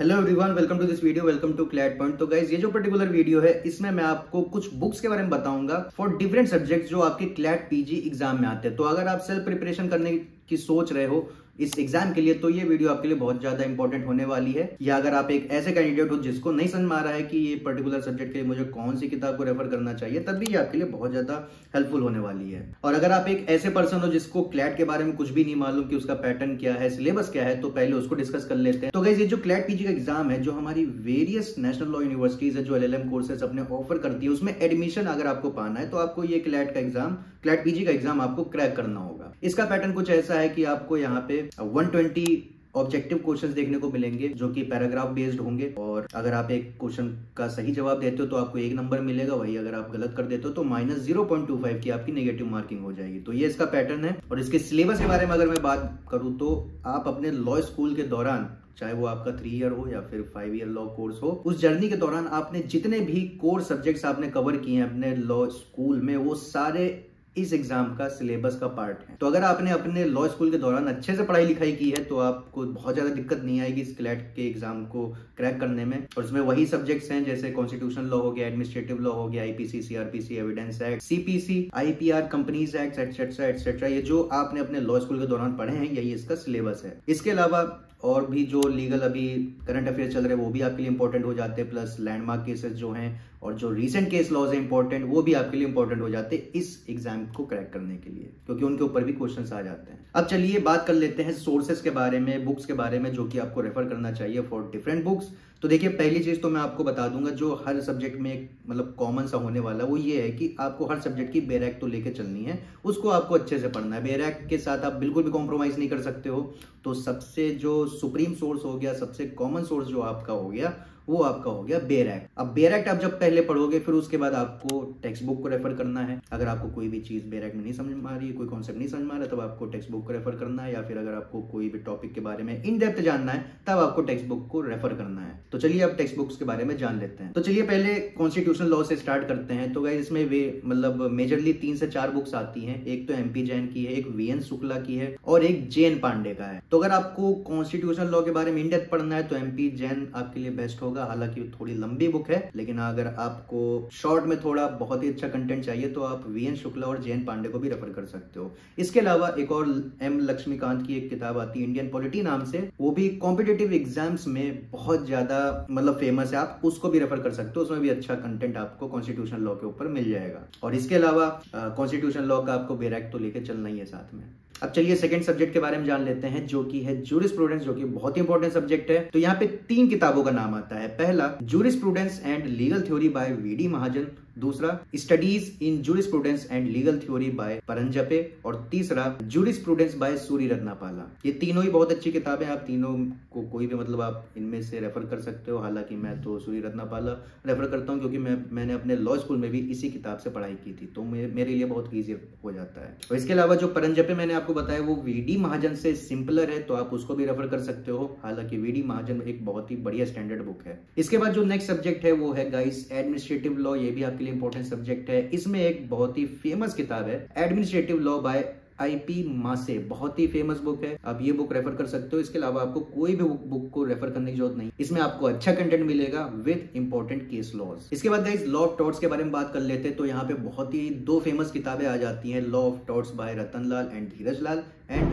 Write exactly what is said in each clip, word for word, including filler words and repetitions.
Hello everyone, welcome to this video, welcome to CLAT point. तो guys ये जो particular video है इसमें मैं आपको कुछ बुक्स के बारे में बताऊंगा फॉर डिफरेंट सब्जेक्ट्स जो आपके क्लैट पीजी एग्जाम में आते हैं। तो अगर आप सेल्फ प्रिपरेशन करने की सोच रहे हो इस एग्जाम के लिए तो ये वीडियो आपके लिए बहुत ज्यादा इंपॉर्टेंट होने वाली है, या अगर आप एक ऐसे कैंडिडेट हो जिसको नहीं समझ में आ रहा है कि ये पर्टिकुलर सब्जेक्ट के लिए मुझे कौन सी किताब को रेफर करना चाहिए, तब भी ये आपके लिए बहुत ज्यादा हेल्पफुल होने वाली है। और अगर आप एक ऐसे पर्सन हो जिसको क्लैट के बारे में कुछ भी नहीं मालूम कि उसका पैटर्न क्या है, सिलेबस क्या है, तो पहले उसको डिस्कस कर लेते हैं। तो गाइस ये जो क्लैट पीजी का एग्जाम है, जो हमारी वेरियस नेशनल लॉ यूनिवर्सिटीज है जो एल एल एम कोर्सेज अपने ऑफर करती है, उसमें एडमिशन अगर आपको पाना है तो आपको ये क्लैट का एग्जाम, क्लैट पीजी का एग्जाम आपको क्रैक करना होगा। इसका पैटर्न कुछ ऐसा है कि आपको यहाँ पे एक सौ बीस ऑब्जेक्टिव क्वेश्चंस देखने को मिलेंगे जो कि पैराग्राफ बेस्ड होंगे, और अगर आप एक क्वेश्चन का सही जवाब देते हो तो आपको एक नंबर मिलेगा, वही अगर आप गलत कर देते हो तो minus zero point two five की आपकी नेगेटिव मार्किंग हो जाएगी। तो ये इसका पैटर्न है। और इसके सिलेबस के बारे में अगर मैं बात करूँ तो आप अपने लॉ स्कूल के दौरान, चाहे वो आपका थ्री ईयर हो या फिर फाइव ईयर लॉ कोर्स हो, उस जर्नी के दौरान आपने जितने भी कोर सब्जेक्ट्स आपने कवर किए हैं अपने लॉ स्कूल में, वो सारे इस एग्जाम का सिलेबस का पार्ट है। तो अगर आपने अपने लॉ स्कूल के दौरान अच्छे से पढ़ाई लिखाई की है तो आपको बहुत ज्यादा दिक्कत नहीं आएगी इस क्लैट के एग्जाम को क्रैक करने में। और इसमें वही सब्जेक्ट्स हैं जैसे कॉन्स्टिट्यूशन लॉ हो गया, एडमिनिस्ट्रेटिव लॉ हो गया, IPC, CRPC, evidence act, CPC, IPR, companies act, etcetera etcetera, ये जो आपने अपने लॉ स्कूल के दौरान पढ़े हैं यही इसका सिलेबस है। इसके अलावा और भी जो लीगल अभी करंट अफेयर चल रहे हैं वो भी आपके लिए इंपॉर्टेंट हो जाते हैं, प्लस लैंडमार्क केसेस जो हैं और जो रीसेंट केस लॉज हैं इंपॉर्टेंट, वो भी आपके लिए इंपॉर्टेंट हो जाते हैं इस एग्जाम को क्रैक करने के लिए, क्योंकि उनके ऊपर भी क्वेश्चंस आ जाते हैं। अब चलिए बात कर लेते हैं सोर्सेस के बारे में, बुक्स के बारे में जो कि आपको रेफर करना चाहिए फॉर डिफरेंट बुक्स। तो देखिए पहली चीज तो मैं आपको बता दूंगा जो हर सब्जेक्ट में मतलब कॉमन सा होने वाला, वो ये है कि आपको हर सब्जेक्ट की बेरैक तो लेके चलनी है, उसको आपको अच्छे से पढ़ना है। बेरैक के साथ आप बिल्कुल भी कॉम्प्रोमाइज नहीं कर सकते हो। तो सबसे जो सुप्रीम सोर्स हो गया, सबसे कॉमन सोर्स जो आपका हो गया, वो आपका हो गया बेरैक। अब बेरैक आप जब पहले पढ़ोगे फिर उसके बाद आपको टेक्स्ट बुक को रेफर करना है। अगर आपको कोई भी चीज बेरैक में नहीं समझ में आ रही है, कोई कॉन्सेप्ट नहीं समझ में आ रहा, तब आपको टेक्स्ट बुक को रेफर करना है, या फिर अगर आपको कोई भी टॉपिक के बारे में इन डेप्थ जानना है तब आपको टेक्स्ट बुक को रेफर करना है। तो चलिए अब टेक्स्ट बुक्स के बारे में जान लेते हैं। तो चलिए पहले कॉन्स्टिट्यूशनल लॉ से स्टार्ट करते हैं। तो गाइस इसमें वे मतलब मेजरली तीन से चार बुक्स आती है। एक तो एम पी जैन की है, एक वी एन शुक्ला की है, और एक जे एन पांडे का है। तो अगर आपको कॉन्स्टिट्यूशनल लॉ के बारे में इन डेप्थ पढ़ना है तो एम पी जैन आपके लिए बेस्ट होगा। हालांकि थोड़ी लंबी बुक है, लेकिन अगर आपको शॉर्ट में थोड़ा बहुत ही अच्छा कंटेंट चाहिए तो आप वी एन शुक्ला और जे एन पांडे को भी रेफर कर सकते हो। इसके अलावा एक और एम लक्ष्मीकांत की एक किताब आती है इंडियन पॉलिटी नाम से, वो भी कॉम्पिटिटिव एग्जाम्स में बहुत ज्यादा मतलब फेमस है, आप उसको भी रेफर कर सकते हो। उसमें भी अच्छा कंटेंट आपको कॉन्स्टिट्यूशन लॉ के ऊपर मिल जाएगा। और इसके अलावा कॉन्स्टिट्यूशन लॉ का आपको बेरैक तो लेकर चलना ही है साथ में। अब चलिए सेकंड सब्जेक्ट के बारे में जान लेते हैं जो कि है ज्यूरिस्प्रूडेंस, जो कि बहुत ही इंपॉर्टेंट सब्जेक्ट है। तो यहाँ पे तीन किताबों का नाम आता है। पहला jurisprudence and legal theory by V D Mahajan, दूसरा studies in jurisprudence and legal theory by Paranjape, और तीसरा ज्यूरिस्प्रूडेंस बाय सूरी रत्नापाला। ये तीनों ही बहुत अच्छी किताबें, आप तीनों को कोई भी मतलब आप इनमें से रेफर कर सकते हो। हालांकि मैं तो सूरी रत्नापाला रेफर करता हूँ क्योंकि मैं मैंने अपने लॉ स्कूल में भी इसी किताब से पढ़ाई की थी, तो मेरे लिए बहुत ईजी हो जाता है। और इसके अलावा जो परंजपे मैंने आपको बताया वो वी डी महाजन से सिंपलर है, तो आप उसको भी रेफर कर सकते हो। हालांकि वी डी महाजन एक बहुत ही बढ़िया स्टैंडर्ड बुक है। इसके बाद जो नेक्स्ट सब्जेक्ट है वो है गाइस एडमिनिस्ट्रेटिव लॉ। ये भी आपके लिए इंपॉर्टेंट सब्जेक्ट है। इसमें एक बहुत ही फेमस किताब है administrative law by I P Massey, बहुत ही फेमस बुक है, आप ये बुक रेफर कर सकते हो। इसके अलावा आपको कोई भी बुक को रेफर करने की जरूरत नहीं, इसमें आपको अच्छा कंटेंट मिलेगा विद इंपॉर्टेंट केस लॉज। इसके बाद गाइस लॉ ऑफ टॉर्ट्स के बारे में बात कर लेते हैं। तो यहाँ पे बहुत ही दो फेमस किताबें आ जाती हैं, law of torts by Ratan Lal and Dhiraj Lal and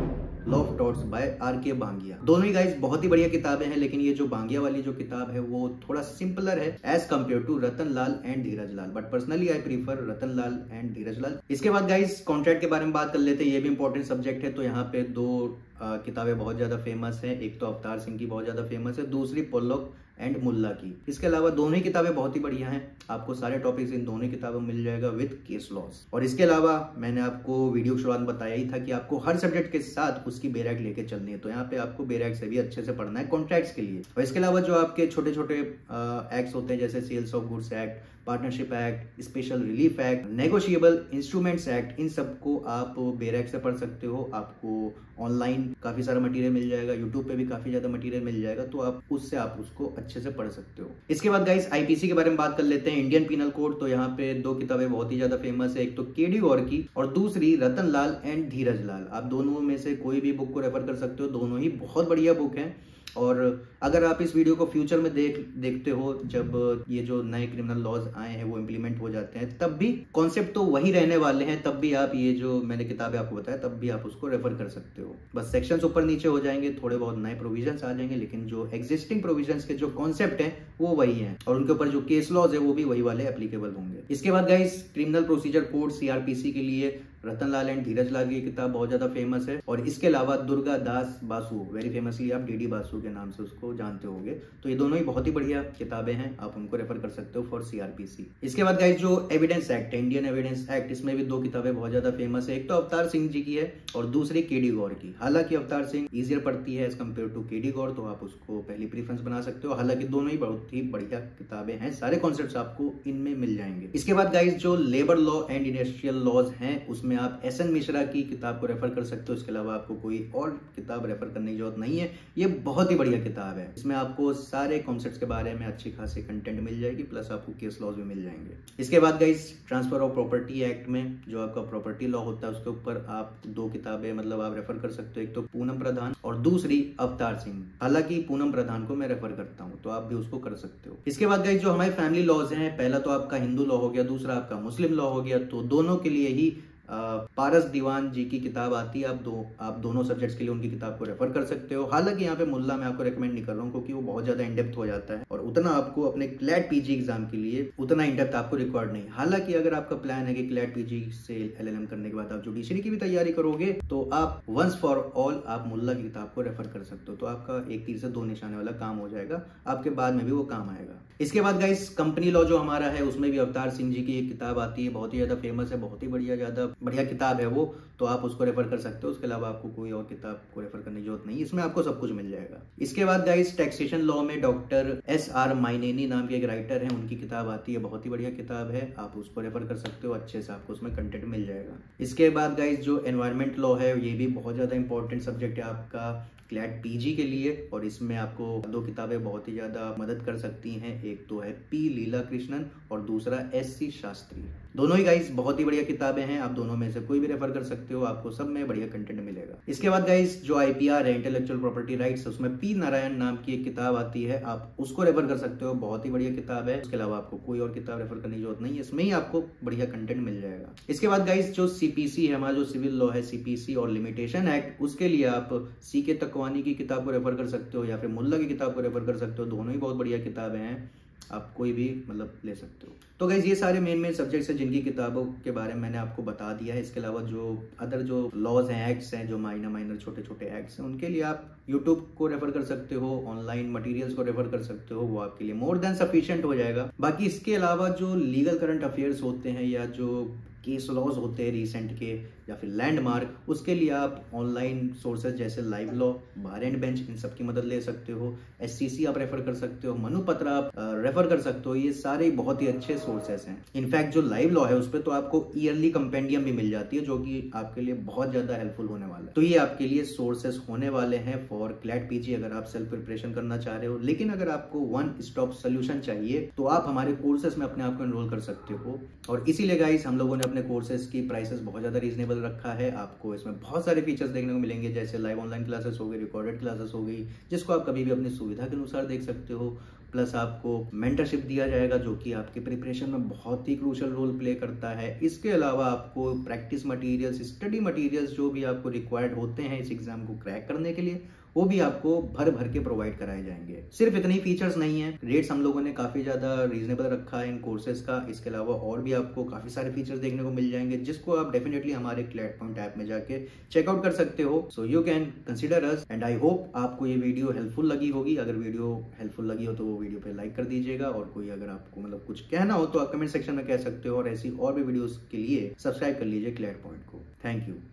law of torts by R K Bangia. दोनों ही गाइस बहुत ही बढ़िया किताबें हैं, लेकिन ये जो बांगिया वाली जो किताब है वो थोड़ा सिंपलर है as compared to Ratan Lal and Dhiraj Lal, but personally I prefer Ratan Lal and Dhiraj Lal. इसके बाद गाइस कॉन्ट्रैक्ट के बारे में बात कर लेते हैं, ये भी इंपॉर्टेंट सब्जेक्ट है। तो यहाँ पे दो आ, किताबें बहुत ज्यादा फेमस है, एक तो अवतार सिंह की बहुत ज्यादा फेमस है, दूसरी पोल्लॉक एंड मुल्ला की। इसके अलावा दोनों ही किताबें बहुत ही बढ़िया हैं, आपको सारे टॉपिक्स इन दोनों किताबों में मिल जाएगा विद केस लॉस। और इसके अलावा मैंने आपको वीडियो के शुरुआत में बताया ही था कि आपको हर सब्जेक्ट के साथ उसकी बेरैक लेके चलनी है, तो यहाँ पे आपको बेरैक से भी अच्छे से पढ़ना है कॉन्ट्रैक्ट्स के लिए। और इसके अलावा जो आपके छोटे छोटे एक्ट्स होते हैं जैसे sales of goods act, partnership act, special relief act, negotiable instruments act, इन सबको आप बेरैक से पढ़ सकते हो। आपको ऑनलाइन काफी सारा मटेरियल मिल जाएगा, यूट्यूब पे भी काफी ज्यादा मटेरियल मिल जाएगा, तो आप उससे आप उसको अच्छे से पढ़ सकते हो। इसके बाद गाइस आईपीसी के बारे में बात कर लेते हैं, इंडियन पिनल कोड। तो यहाँ पे दो किताबें बहुत ही ज्यादा फेमस है, एक तो के गौर की और दूसरी रतन लाल एंड धीरज लाल। आप दोनों में से कोई भी बुक को रेफर कर सकते हो, दोनों ही बहुत बढ़िया बुक है। और अगर आप इस वीडियो को फ्यूचर में देख देखते हो, जब ये जो नए क्रिमिनल लॉज आए हैं वो इम्प्लीमेंट हो जाते हैं, तब भी कॉन्सेप्ट तो वही रहने वाले हैं, तब भी आप ये जो मैंने किताबें आपको बताया तब भी आप उसको रेफर कर सकते हो। बस सेक्शंस ऊपर नीचे हो जाएंगे, थोड़े बहुत नए प्रोविजंस आ जाएंगे, लेकिन जो एग्जिस्टिंग प्रोविजंस के जो कॉन्सेप्ट है वो वही है और उनके ऊपर जो केस लॉज है वो भी वही वाले एप्लीकेबल होंगे। इसके बाद guys criminal procedure code CRPC के लिए रतन लाल एंड धीरज लाल की किताब बहुत ज्यादा फेमस है, और इसके अलावा दुर्गा दास बासु, वेरी फेमसली आप डी डी बासु के नाम से उसको जानते होंगे, तो ये दोनों ही बहुत ही बढ़िया किताबें हैं, आप उनको रेफर कर सकते हो फॉर सीआरपीसी। इसके बाद गाइस जो एविडेंस एक्ट है, इंडियन एविडेंस एक्ट, इसमें भी दो किताबें बहुत ज्यादा फेमस है, एक तो अवतार सिंह जी की है और दूसरी के डी गौर की। हालांकि अवतार सिंह ईजियर पड़ती है as compared to K D Gaur, तो आप उसको पहली प्रीफरेंस बना सकते हो। हालांकि दोनों ही बहुत ही बढ़िया किताबें हैं, सारे कॉन्सेप्ट आपको इनमें मिल जाएंगे। इसके बाद गाइस जो labour law and industrial laws है उसमें में आप एस एन मिश्रा की किताब को रेफर कर सकते हो, इसके अलावा आपको कोई और किताब रेफर करने की जरूरत नहीं है। ये बहुत ही बढ़िया किताब है, इसमें आपको सारे कॉन्सेप्ट्स के बारे में अच्छी खासी कंटेंट मिल जाएगी, प्लस आपको केस लॉज भी मिल जाएंगे। इसके बाद guys transfer of property act में जो आपका प्रॉपर्टी लॉ होता है उसके ऊपर आप दो किताबें मतलब आप रेफर कर सकते हो, एक तो पूनम प्रधान और दूसरी अवतार सिंह। हालांकि पूनम प्रधान को मैं रेफर करता हूँ, तो आप भी उसको कर सकते हो। इसके बाद गाइस जो हमारे फैमिली लॉज हैं, पहला तो आपका हिंदू लॉ हो गया, दूसरा आपका मुस्लिम लॉ हो गया, तो दोनों के लिए ही Uh, पारस दीवान जी की किताब आती है, आप दो आप दोनों सब्जेक्ट्स के लिए उनकी किताब को रेफर कर सकते हो। हालांकि यहाँ पे मुल्ला मैं आपको रेकमेंड नहीं कर रहा हूँ, क्योंकि वो बहुत ज़्यादा इनडेप्थ हो जाता है और उतना आपको अपने क्लैट पीजी एग्जाम के लिए उतना इनडेप्थ आपको रिक्वायर्ड नहीं। हालांकि अगर आपका प्लान है कि क्लैट पीजी से एलएलएम करने के बाद आप जुडिशरी की भी तैयारी करोगे, तो आप वंस फॉर ऑल आप मुल्ला की किताब को रेफर कर सकते हो, तो आपका एक तीर से दो निशाने वाला काम हो जाएगा, आपके बाद में भी वो काम आएगा। इसके बाद गाइस कंपनी लॉ जो हमारा है उसमें भी अवतार सिंह जी की एक किताब आती है, बहुत ही ज़्यादा फेमस है, बहुत ही बढ़िया ज़्यादा बढ़िया किताब है वो, तो आप उसको रेफर कर सकते हो। उसके अलावा आपको कोई और किताब को रेफर करने की जरूरत नहीं, इसमें आपको सब कुछ मिल जाएगा। इसके बाद गाइस टैक्सेशन लॉ में डॉक्टर एस आर माइनेनी नाम के एक राइटर हैं, उनकी किताब आती है, बहुत ही बढ़िया किताब है, आप उसको रेफर कर सकते हो, अच्छे से आपको उसमें कंटेंट मिल जाएगा। इसके बाद गाइस जो एनवायरमेंट लॉ है, ये भी बहुत ज़्यादा इंपॉर्टेंट सब्जेक्ट है आपका क्लैट पीजी के लिए, और इसमें आपको दो किताबें बहुत ही ज़्यादा मदद कर सकती हैं, एक तो है पी लीला कृष्णन और दूसरा एस सी शास्त्री। दोनों ही गाइस बहुत ही बढ़िया किताबें हैं, आप दोनों में से कोई भी रेफर कर सकते हो, आपको सब में बढ़िया कंटेंट मिलेगा। इसके बाद गाइस जो आईपीआर है, इंटेलेक्चुअल प्रॉपर्टी राइट्स, उसमें पी नारायण नाम की एक किताब आती है, आप उसको रेफर कर सकते हो, बहुत ही बढ़िया किताब है। उसके अलावा आपको कोई और किताब रेफर करने की जरूरत नहीं है, इसमें ही आपको बढ़िया कंटेंट मिल जाएगा। इसके बाद गाइस जो सीपीसी है, हमारा जो सिविल लॉ है, सीपीसी और लिमिटेशन एक्ट, उसके लिए आप सी.के. तकवानी की किताब को रेफर कर सकते हो या फिर मुल्ला की किताब को रेफर कर सकते हो, दोनों ही बहुत बढ़िया किताबें हैं, आप कोई भी मतलब ले सकते हो। तो गाइज ये सारे मेन मेन सब्जेक्ट्स हैं जिनकी किताबों के बारे में मैंने आपको बता दिया है। इसके अलावा जो अदर जो लॉज हैं, एक्ट्स हैं, जो माइनर माइनर छोटे छोटे एक्ट्स हैं, उनके लिए आप यूट्यूब को रेफर कर सकते हो, ऑनलाइन मटेरियल्स को रेफर कर सकते हो, वो आपके लिए मोर देन सफिशियंट हो जाएगा। बाकी इसके अलावा जो लीगल करंट अफेयर्स होते हैं या जो केस लॉज होते हैं रिसेंट के या फिर लैंडमार्क, उसके लिए आप ऑनलाइन सोर्सेज जैसे live law, bar and bench, इन सब की मदद ले सकते हो। एससीसी आप रेफर कर सकते हो, मनुपत्रा आप रेफर कर सकते हो, ये सारे बहुत ही अच्छे सोर्सेस हैं। इनफैक्ट जो लाइव लॉ है उस पर तो आपको ईयरली कंपेंडियम भी मिल जाती है, जो कि आपके लिए बहुत ज़्यादा हेल्पफुल होने वाला है। तो ये आपके लिए सोर्सेस होने वाले हैं फॉर क्लैट पीजी, अगर आप सेल्फ प्रिपरेशन करना चाह रहे हो। लेकिन अगर आपको वन स्टॉप सोल्यूशन चाहिए तो आप हमारे कोर्सेस में अपने आप को एनरोल कर सकते हो, और इसीलिए गाइस हम लोगों ने अपने कोर्सेज की प्राइसेस बहुत ज्यादा रीजनेबल रखा है। आपको इसमें बहुत सारे फीचर्स देखने को मिलेंगे, जैसे लाइव ऑनलाइन क्लासेस हो गई, रिकॉर्डेड क्लासेस हो गई, जिसको आप कभी भी अपनी सुविधा के अनुसार देख सकते हो। प्लस आपको मेंटरशिप दिया जाएगा, जो कि आपके प्रिपरेशन में बहुत ही क्रूशल रोल प्ले करता है। इसके अलावा आपको प्रैक्टिस मटेरियल्स, स्टडी मटेरियल्स, जो भी आपको रिक्वायर्ड होते हैं इस एग्जाम को क्रैक करने के लिए, वो भी आपको भर भर के प्रोवाइड कराए जाएंगे। सिर्फ इतने ही फीचर्स नहीं है, रेट्स हम लोगों ने काफ़ी ज़्यादा रीजनेबल रखा है इन कोर्सेज का। इसके अलावा और भी आपको काफ़ी सारे फीचर्स देखने को मिल जाएंगे, जिसको आप डेफिनेटली हमारे क्लैट पॉइंट ऐप में जाके चेकआउट कर सकते हो। So you can consider us, and I hope आपको ये वीडियो हेल्पफुल लगी होगी। अगर वीडियो हेल्पफुल लगी हो तो वो वीडियो पे लाइक कर दीजिएगा, और कोई अगर आपको मतलब कुछ कहना हो तो आप कमेंट सेक्शन में कह सकते हो, और ऐसी और भी वीडियोस के लिए सब्सक्राइब कर लीजिए क्लैट पॉइंट को। Thank you.